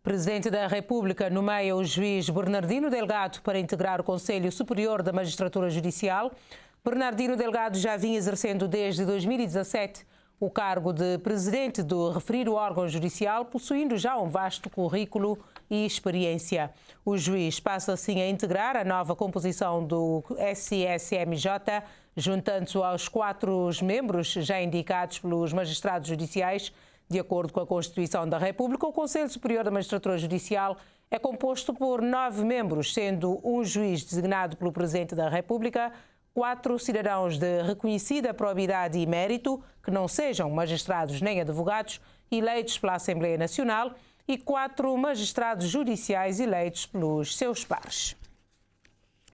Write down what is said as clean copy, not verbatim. O Presidente da República nomeia o juiz Bernardino Delgado para integrar o Conselho Superior da Magistratura Judicial. Bernardino Delgado já vinha exercendo desde 2017 o cargo de presidente do referido órgão judicial, possuindo já um vasto currículo e experiência. O juiz passa assim a integrar a nova composição do SCSMJ, juntando-se aos 4 membros já indicados pelos magistrados judiciais. De acordo com a Constituição da República, o Conselho Superior da Magistratura Judicial é composto por 9 membros, sendo um juiz designado pelo Presidente da República, 4 cidadãos de reconhecida probidade e mérito, que não sejam magistrados nem advogados, eleitos pela Assembleia Nacional, e 4 magistrados judiciais eleitos pelos seus pares.